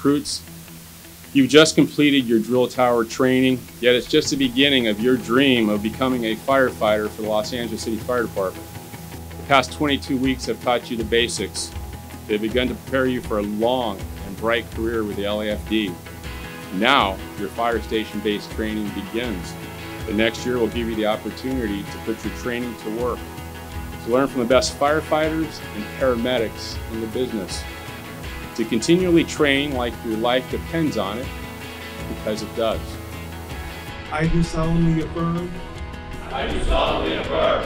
recruits. You've just completed your drill tower training, yet it's just the beginning of your dream of becoming a firefighter for the Los Angeles City Fire Department. The past 22 weeks have taught you the basics. They've begun to prepare you for a long and bright career with the LAFD. Now, your fire station-based training begins. The next year will give you the opportunity to put your training to work, to learn from the best firefighters and paramedics in the business, to continually train like your life depends on it, because it does. I do solemnly affirm. I do solemnly affirm.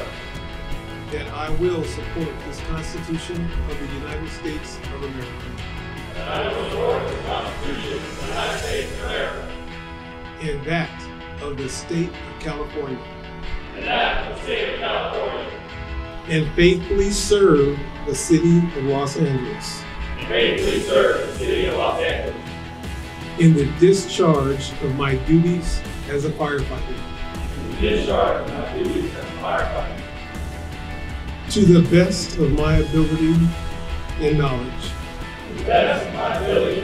That I will support this Constitution of the United States of America. That I will support the Constitution of the United States of America. And that of the State of California. And that of the State of California. And faithfully serve the City of Los Angeles. And faithfully serve the City of Los Angeles. In the discharge of my duties as a firefighter. In the discharge of my duties as a firefighter. To the best of my ability and knowledge. To the best of my ability.